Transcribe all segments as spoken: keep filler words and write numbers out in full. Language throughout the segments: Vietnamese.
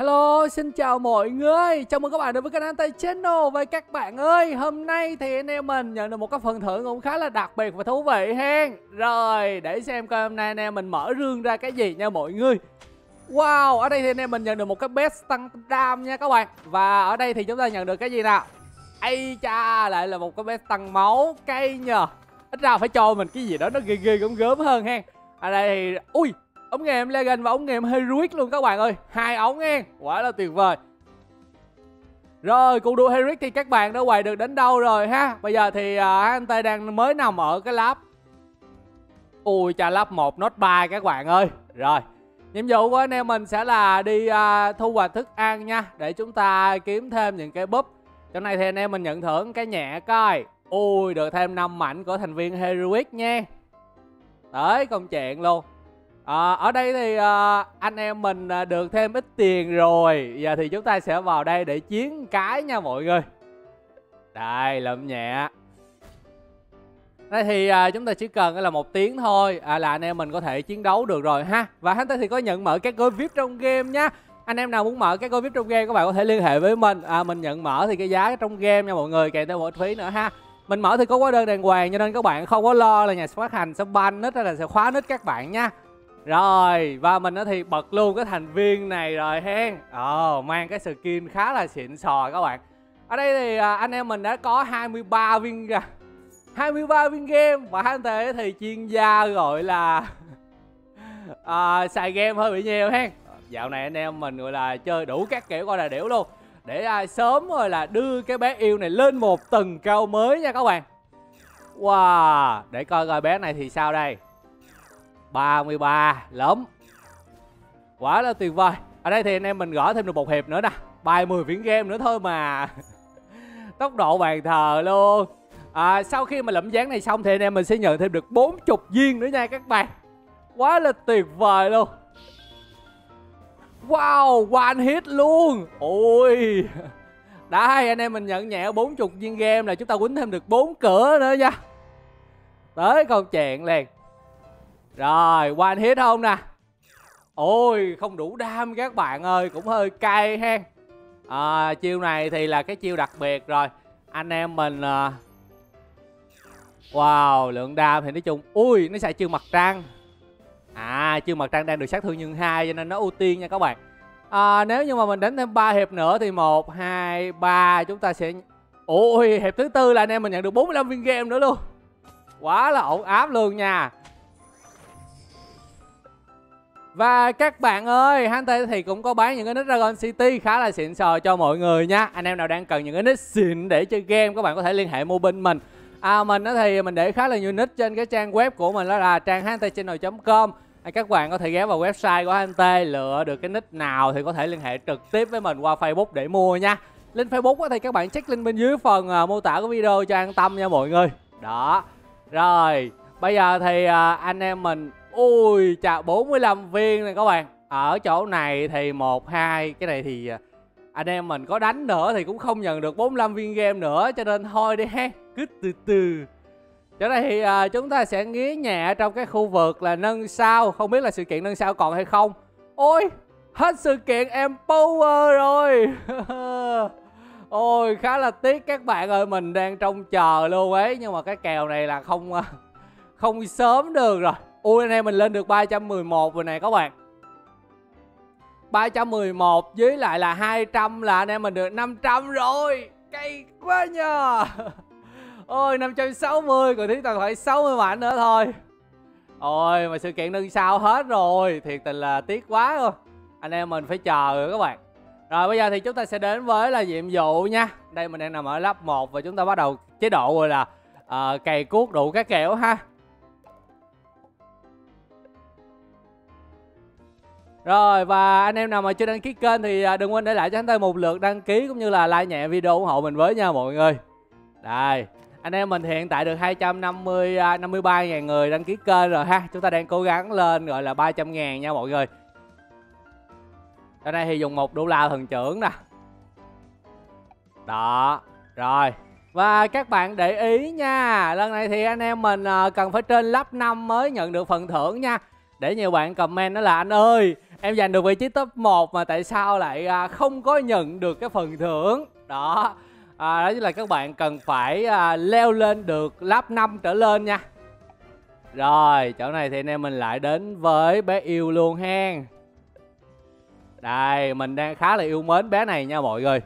Hello, xin chào mọi người. Chào mừng các bạn đến với kênh hát en tê Channel. Và các bạn ơi, hôm nay thì anh em mình nhận được một cái phần thưởng cũng khá là đặc biệt và thú vị hen. Rồi, để xem coi hôm nay anh em mình mở rương ra cái gì nha mọi người. Wow, ở đây thì anh em mình nhận được một cái best tăng đam nha các bạn. Và ở đây thì chúng ta nhận được cái gì nào? Ây cha, lại là một cái best tăng máu cây nhờ. Ít ra phải cho mình cái gì đó nó ghê ghê cũng gớm hơn hen. Ở đây thì... Ui, ống nghiệm Legend và ống nghiệm Heroic luôn các bạn ơi. Hai ống nghe, quả là tuyệt vời. Rồi, cuộc đua Heroic thì các bạn đã quay được đến đâu rồi ha. Bây giờ thì uh, anh Tây đang mới nằm ở cái lap. Ui chà, lap một, nốt ba các bạn ơi. Rồi, nhiệm vụ của anh em mình sẽ là đi uh, thu hoạch thức ăn nha. Để chúng ta kiếm thêm những cái búp. Chỗ này thì anh em mình nhận thưởng cái nhẹ coi. Ui, được thêm năm mảnh của thành viên Heroic nha. Đấy, công chuyện luôn. À, ở đây thì à, anh em mình được thêm ít tiền rồi. Giờ thì chúng ta sẽ vào đây để chiến cái nha mọi người. Đây, lượm nhẹ. Đây thì à, chúng ta chỉ cần là một tiếng thôi à, là anh em mình có thể chiến đấu được rồi ha. Và hắn ta thì có nhận mở các gói víp trong game nha. Anh em nào muốn mở các gói víp trong game các bạn có thể liên hệ với mình. à, Mình nhận mở thì cái giá trong game nha mọi người, kèm theo một phí nữa ha. Mình mở thì có hóa đơn đàng hoàng cho nên các bạn không có lo là nhà phát hành sẽ ban nít hay là sẽ khóa nít các bạn nha. Rồi, và mình thì bật luôn cái thành viên này rồi hen. Ồ, mang cái skin khá là xịn sò các bạn. Ở đây thì anh em mình đã có hai mươi ba viên hai mươi ba viên game. Và anh Tê thì chuyên gia gọi là à, xài game hơi bị nhiều hen. Dạo này anh em mình gọi là chơi đủ các kiểu coi là đểu luôn. Để à, sớm rồi là đưa cái bé yêu này lên một tầng cao mới nha các bạn. Wow, để coi coi bé này thì sao đây. Ba mươi ba, lắm. Quá là tuyệt vời. Ở đây thì anh em mình gõ thêm được một hiệp nữa nè. Ba mươi viễn game nữa thôi mà. Tốc độ bàn thờ luôn. à, Sau khi mà lẫm dán này xong thì anh em mình sẽ nhận thêm được bốn mươi viên nữa nha các bạn. Quá là tuyệt vời luôn. Wow, one hit luôn. Ôi. Đấy, anh em mình nhận nhẹ bốn mươi viên game là chúng ta quýnh thêm được bốn cửa nữa nha. Tới con chẹn liền. Rồi, one hit không nè. Ôi, không đủ đam các bạn ơi. Cũng hơi cay hen. à, Chiêu này thì là cái chiêu đặc biệt rồi. Anh em mình à... Wow, lượng đam thì nói chung. Ui, nó xài chiêu mặt trăng. À, chiêu mặt trăng đang được sát thương nhân hai cho nên nó ưu tiên nha các bạn. à, Nếu như mà mình đánh thêm ba hiệp nữa thì một, hai, ba chúng ta sẽ... Ôi, hiệp thứ tư là anh em mình nhận được bốn mươi lăm viên game nữa luôn. Quá là ổn áp luôn nha. Và các bạn ơi, hát en tê thì cũng có bán những cái nick Dragon City khá là xịn sò cho mọi người nha. Anh em nào đang cần những cái nick xịn để chơi game, các bạn có thể liên hệ mua bên mình. à, Mình thì mình để khá là nhiều nick trên cái trang web của mình, đó là trang hát en tê channel chấm com. à, Các bạn có thể ghé vào website của hát en tê, lựa được cái nick nào thì có thể liên hệ trực tiếp với mình qua Facebook để mua nha. Link Facebook thì các bạn check link bên dưới phần à, mô tả của video cho an tâm nha mọi người. Đó. Rồi, bây giờ thì à, anh em mình... Ui chà, bốn mươi lăm viên này các bạn. Ở chỗ này thì một, hai. Cái này thì anh em mình có đánh nữa thì cũng không nhận được bốn mươi lăm viên game nữa. Cho nên thôi đi ha, cứ từ từ. Chỗ này thì à, chúng ta sẽ nghía nhẹ trong cái khu vực là nâng sao. Không biết là sự kiện nâng sao còn hay không. Ôi, hết sự kiện Empower rồi. Ôi, khá là tiếc các bạn ơi. Mình đang trông chờ luôn ấy. Nhưng mà cái kèo này là không không sớm được rồi. Ui, anh em mình lên được ba trăm mười một rồi này các bạn. Ba trăm mười một với lại là hai trăm là anh em mình được năm trăm rồi. Cay quá nhờ. Ôi, năm trăm sáu mươi. Còn thiếu toàn phải sáu mươi mảnh nữa thôi. Ôi, mà sự kiện nâng sao hết rồi. Thiệt tình là tiếc quá rồi. Anh em mình phải chờ rồi các bạn. Rồi bây giờ thì chúng ta sẽ đến với là nhiệm vụ nha. Đây mình đang nằm ở lap một. Và chúng ta bắt đầu chế độ rồi là uh, cày cuốc đủ các kiểu ha. Rồi, và anh em nào mà chưa đăng ký kênh thì đừng quên để lại cho anh ta một lượt đăng ký cũng như là like nhẹ video ủng hộ mình với nha mọi người. Đây, anh em mình hiện tại được hai trăm năm mươi ba nghìn người đăng ký kênh rồi ha. Chúng ta đang cố gắng lên gọi là ba trăm nghìn nha mọi người. Ở đây thì dùng một đô la thần trưởng nè. Đó, rồi. Và các bạn để ý nha, lần này thì anh em mình cần phải trên lap năm mới nhận được phần thưởng nha. Để nhiều bạn comment đó là anh ơi, Em giành được vị trí top một mà tại sao lại không có nhận được cái phần thưởng đó. À, đó chính là các bạn cần phải à, leo lên được level năm trở lên nha. Rồi, chỗ này thì anh em mình lại đến với bé yêu luôn hen. Đây, mình đang khá là yêu mến bé này nha mọi người.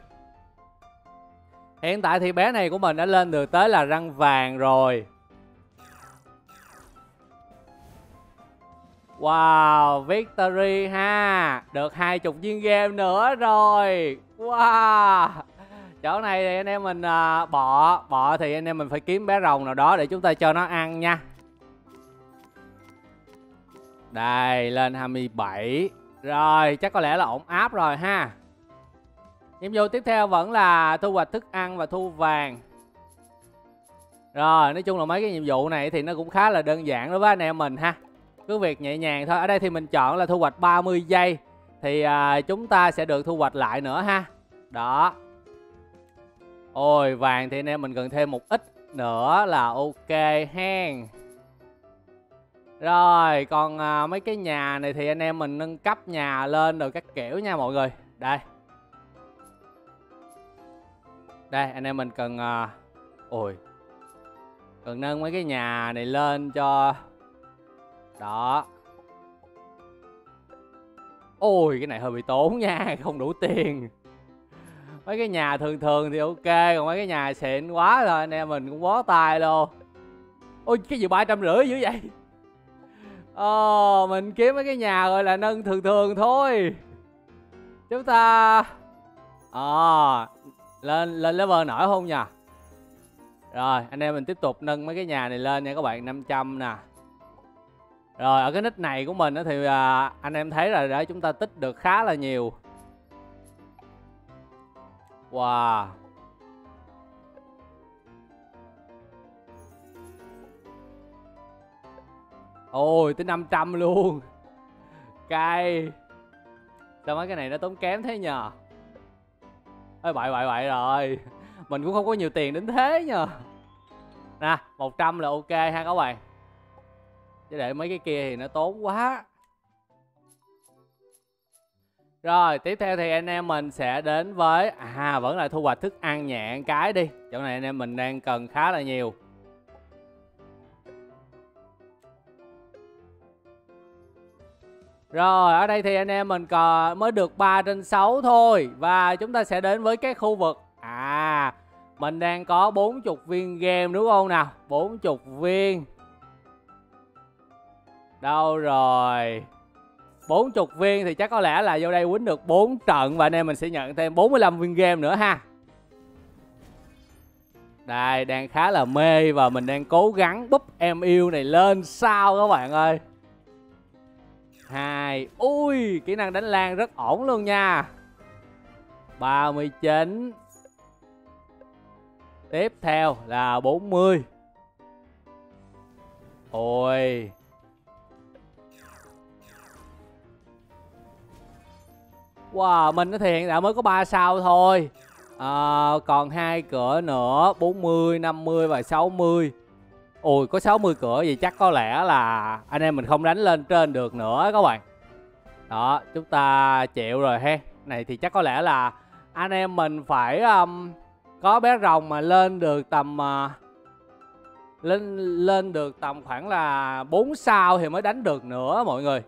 Hiện tại thì bé này của mình đã lên được tới là răng vàng rồi. Wow, victory ha. Được hai mươi viên game nữa rồi. Wow. Chỗ này thì anh em mình à, bọ. Bọ thì anh em mình phải kiếm bé rồng nào đó để chúng ta cho nó ăn nha. Đây, lên hai mươi bảy. Rồi, chắc có lẽ là ổn áp rồi ha. Nhiệm vụ tiếp theo vẫn là thu hoạch thức ăn và thu vàng. Rồi, nói chung là mấy cái nhiệm vụ này thì nó cũng khá là đơn giản đối với anh em mình ha. Cứ việc nhẹ nhàng thôi. Ở đây thì mình chọn là thu hoạch ba mươi giây. Thì à, chúng ta sẽ được thu hoạch lại nữa ha. Đó. Ôi, vàng thì anh em mình cần thêm một ít nữa là ok hen. Rồi, còn à, mấy cái nhà này thì anh em mình nâng cấp nhà lên rồi các kiểu nha mọi người. Đây. Đây, anh em mình cần... À... Ôi. Cần nâng mấy cái nhà này lên cho... Đó. Ôi, cái này hơi bị tốn nha, không đủ tiền. Mấy cái nhà thường thường thì ok, còn mấy cái nhà xịn quá rồi anh em mình cũng bó tay luôn. Ôi, cái gì ba trăm rưỡi dữ vậy? Ồ, mình kiếm mấy cái nhà gọi là nâng thường thường thôi. Chúng ta... Ờ... À, lên lên level nổi không nhỉ? Rồi, anh em mình tiếp tục nâng mấy cái nhà này lên nha các bạn, năm trăm nè. Rồi, ở cái nick này của mình thì à, anh em thấy là để chúng ta tích được khá là nhiều. Wow. Ôi, tới năm trăm luôn. Cay. Sao mấy cái này nó tốn kém thế nhờ? Ê, bậy bậy bậy rồi. Mình cũng không có nhiều tiền đến thế nhờ. Nè, một trăm là ok ha các bạn. Chứ để mấy cái kia thì nó tốn quá. Rồi, tiếp theo thì anh em mình sẽ đến với... À, vẫn là thu hoạch thức ăn nhẹ cái đi. Chỗ này anh em mình đang cần khá là nhiều. Rồi, ở đây thì anh em mình còn mới được ba trên sáu thôi. Và chúng ta sẽ đến với cái khu vực... À, mình đang có bốn mươi viên game đúng không nào? bốn mươi viên. Đâu rồi? bốn mươi viên thì chắc có lẽ là vô đây win được bốn trận. Và anh em mình sẽ nhận thêm bốn mươi lăm viên game nữa ha. Đây, đang khá là mê. Và mình đang cố gắng búp em yêu này lên sao các bạn ơi. Hai. Ui, kỹ năng đánh lan rất ổn luôn nha. Ba mươi chín. Tiếp theo là bốn mươi. Ôi. Wow, mình thì hiện tại mới có ba sao thôi. À, còn hai cửa nữa, bốn mươi, năm mươi và sáu mươi. Ôi, có sáu mươi cửa vậy chắc có lẽ là anh em mình không đánh lên trên được nữa các bạn. Đó, chúng ta chịu rồi ha. Này thì chắc có lẽ là anh em mình phải um, có bé rồng mà lên được tầm uh, lên lên được tầm khoảng là bốn sao thì mới đánh được nữa mọi người.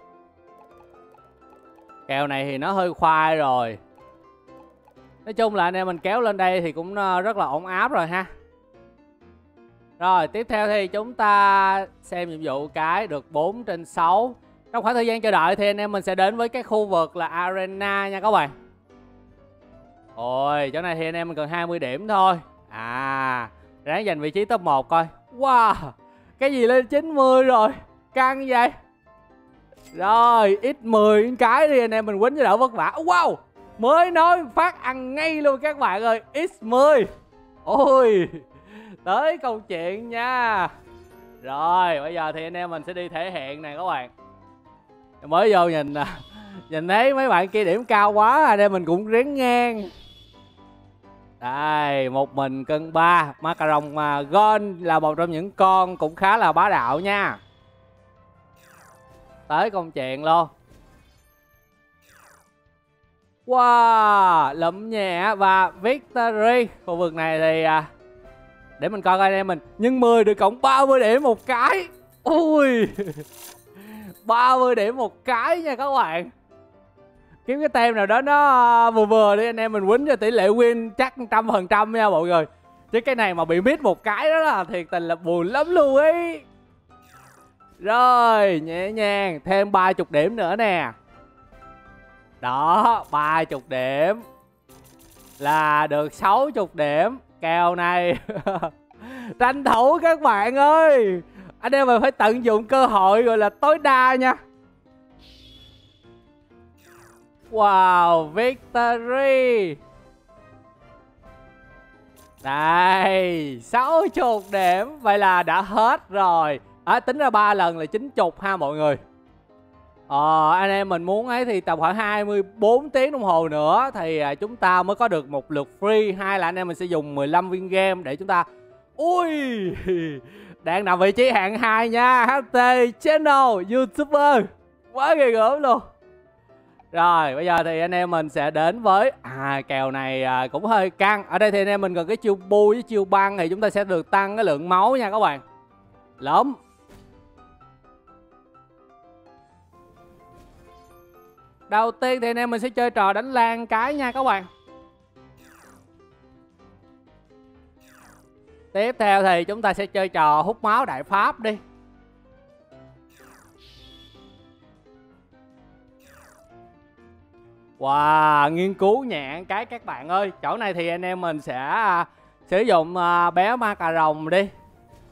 Kèo này thì nó hơi khoai rồi. Nói chung là anh em mình kéo lên đây thì cũng rất là ổn áp rồi ha. Rồi, tiếp theo thì chúng ta xem nhiệm vụ cái được bốn trên sáu. Trong khoảng thời gian chờ đợi thì anh em mình sẽ đến với cái khu vực là Arena nha các bạn. Ôi, chỗ này thì anh em mình cần hai mươi điểm thôi. À, ráng giành vị trí top một coi. Wow, cái gì lên chín mươi rồi. Căng vậy. Rồi, x mười cái đi anh em mình quýnh cho đỡ vất vả. Wow, mới nói phát ăn ngay luôn các bạn ơi. X mười. Ôi, tới câu chuyện nha. Rồi, bây giờ thì anh em mình sẽ đi thể hiện nè các bạn. Mới vô nhìn nhìn thấy mấy bạn kia điểm cao quá, anh em mình cũng rén ngang. Đây, một mình cân ba. Macaron mà Gon là một trong những con cũng khá là bá đạo nha. Tới công chuyện luôn. Wow, lụm nhẹ và victory. Khu vực này thì à, để mình coi coi anh em mình. Nhân mười được cộng ba mươi điểm một cái. Ui, ba mươi điểm một cái nha các bạn. Kiếm cái tem nào đó nó vừa vừa đi anh em mình quýnh cho tỷ lệ win chắc một trăm phần trăm nha mọi người. Chứ cái này mà bị miss một cái đó là thiệt tình là buồn lắm luôn ấy. Rồi, nhẹ nhàng, thêm ba mươi điểm nữa nè. Đó, ba mươi điểm là được sáu mươi điểm. Kèo này tranh thủ các bạn ơi. Anh em mình phải tận dụng cơ hội gọi là tối đa nha. Wow, victory. Đây, sáu mươi điểm. Vậy là đã hết rồi à, tính ra ba lần là chín mươi ha mọi người. Ờ, anh em mình muốn ấy thì tầm khoảng hai mươi tư tiếng đồng hồ nữa thì chúng ta mới có được một lượt free. Hay là anh em mình sẽ dùng mười lăm viên game để chúng ta... Ui, đang nằm vị trí hạng hai nha. hát tê Channel, YouTuber. Quá ghê gớm luôn. Rồi, bây giờ thì anh em mình sẽ đến với... À, kèo này cũng hơi căng. Ở đây thì anh em mình cần cái chiêu bu với chiêu băng thì chúng ta sẽ được tăng cái lượng máu nha các bạn. Lắm. Đầu tiên thì anh em mình sẽ chơi trò đánh lan cái nha các bạn. Tiếp theo thì chúng ta sẽ chơi trò hút máu đại pháp đi. Wow, nghiên cứu nhẹ cái các bạn ơi. Chỗ này thì anh em mình sẽ à, sử dụng à, bé ma cà rồng đi.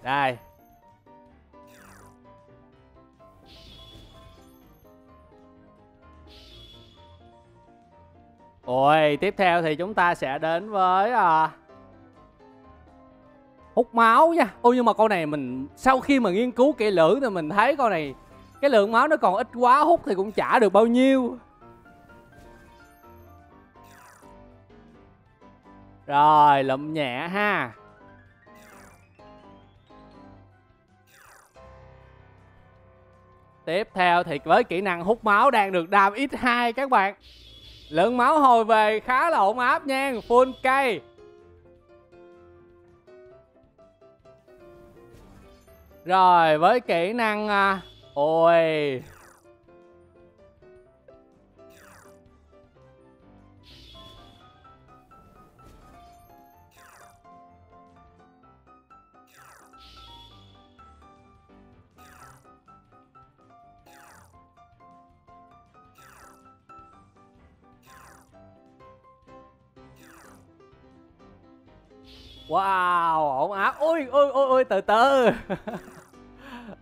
Đây. Rồi, tiếp theo thì chúng ta sẽ đến với à, hút máu nha. Ôi nhưng mà con này mình sau khi mà nghiên cứu kỹ lưỡng thì mình thấy con này cái lượng máu nó còn ít quá, hút thì cũng chả được bao nhiêu. Rồi, lụm nhẹ ha. Tiếp theo thì với kỹ năng hút máu đang được đam nhân hai các bạn. Lượng máu hồi về khá là ổn áp nha, full cây. Rồi, với kỹ năng... Ôi... Wow, ổn áp. Ui, ui, ui, ui, từ từ.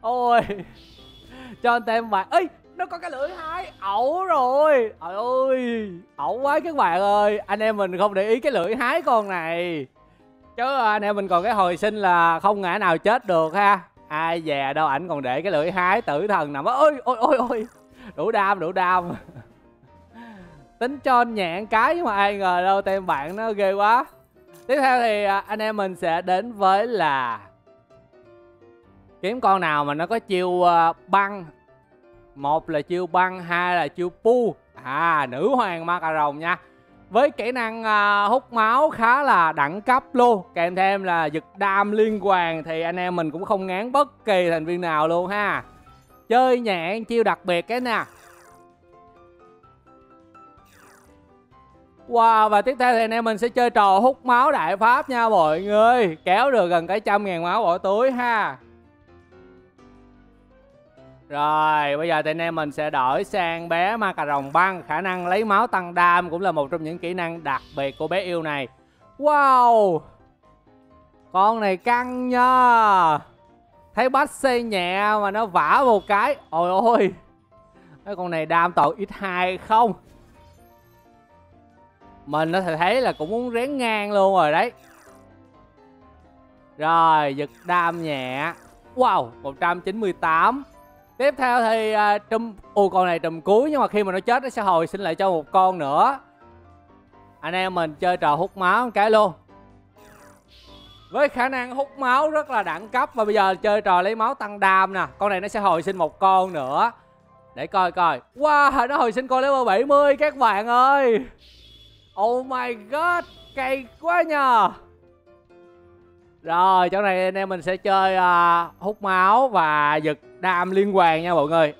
Ôi, cho anh em bạn. Ê, nó có cái lưỡi hái. Ẩu rồi. Trời ơi, ẩu quá các bạn ơi. Anh em mình không để ý cái lưỡi hái con này. Chứ anh em mình còn cái hồi sinh là không ngã nào chết được ha. Ai dè đâu, ảnh còn để cái lưỡi hái tử thần nằm. Ôi, ôi, ôi, ôi. Đủ đam, đủ đam. Tính cho anh nhẹn cái nhưng mà ai ngờ đâu, tem bạn nó ghê quá. Tiếp theo thì anh em mình sẽ đến với là kiếm con nào mà nó có chiêu băng. Một là chiêu băng, hai là chiêu pu. À, nữ hoàng ma cà rồng nha. Với kỹ năng hút máu khá là đẳng cấp luôn. Kèm thêm là giật đam liên hoàn thì anh em mình cũng không ngán bất kỳ thành viên nào luôn ha. Chơi nhẹ chiêu đặc biệt cái nè. Wow, và tiếp theo thì anh em mình sẽ chơi trò hút máu đại pháp nha mọi người. Kéo được gần cái trăm ngàn máu bỏ túi ha. Rồi, bây giờ thì anh em mình sẽ đổi sang bé ma cà rồng băng. Khả năng lấy máu tăng đam cũng là một trong những kỹ năng đặc biệt của bé yêu này. Wow, con này căng nha. Thấy bách xây nhẹ mà nó vả một cái. Ôi ôi, cái con này đam tội nhân hai không. Mình nó thì thấy là cũng muốn rén ngang luôn rồi đấy. Rồi, giật đam nhẹ. Wow, một trăm chín mươi tám. Tiếp theo thì uh, trùm... Ôi con này trùm cuối, nhưng mà khi mà nó chết nó sẽ hồi sinh lại cho một con nữa. Anh em mình chơi trò hút máu một cái luôn. Với khả năng hút máu rất là đẳng cấp. Và bây giờ chơi trò lấy máu tăng đam nè. Con này nó sẽ hồi sinh một con nữa. Để coi coi. Wow, nó hồi sinh coi level bảy mươi các bạn ơi. Oh my god, cay quá nhờ. Rồi, chỗ này anh em mình sẽ chơi uh, hút máu và giật đam liên hoàn nha mọi người.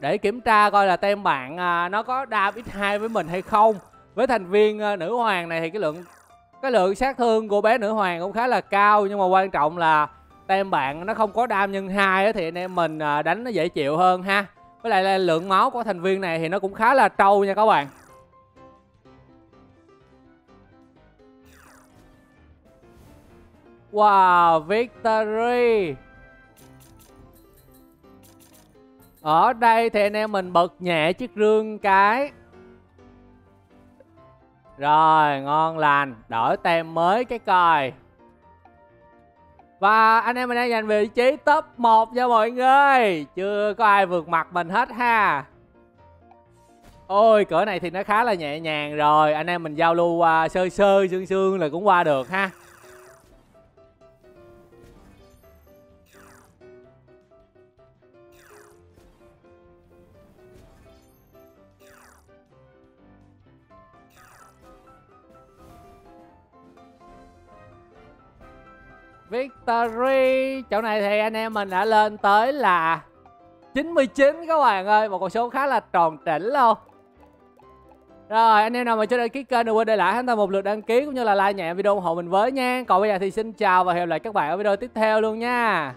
Để kiểm tra coi là tem bạn uh, nó có đam nhân hai với mình hay không. Với thành viên uh, nữ hoàng này thì cái lượng cái lượng sát thương của bé nữ hoàng cũng khá là cao, nhưng mà quan trọng là tem bạn nó không có đam nhân hai thì anh em mình uh, đánh nó dễ chịu hơn ha. Với lại là lượng máu của thành viên này thì nó cũng khá là trâu nha các bạn. Wow, victory. Ở đây thì anh em mình bật nhẹ chiếc rương cái. Rồi, ngon lành. Đổi tem mới cái coi. Và anh em mình đang giành vị trí top một nha mọi người. Chưa có ai vượt mặt mình hết ha. Ôi, cửa này thì nó khá là nhẹ nhàng rồi. Anh em mình giao lưu uh, sơ sơ, sương sương là cũng qua được ha. Victory. Chỗ này thì anh em mình đã lên tới là chín mươi chín các bạn ơi. Một con số khá là tròn trĩnh luôn. Rồi, anh em nào mà chưa đăng ký kênh đừng quên để lại chúng ta một lượt đăng ký cũng như là like nhẹ video ủng hộ mình với nha. Còn bây giờ thì xin chào và hẹn gặp lại các bạn ở video tiếp theo luôn nha.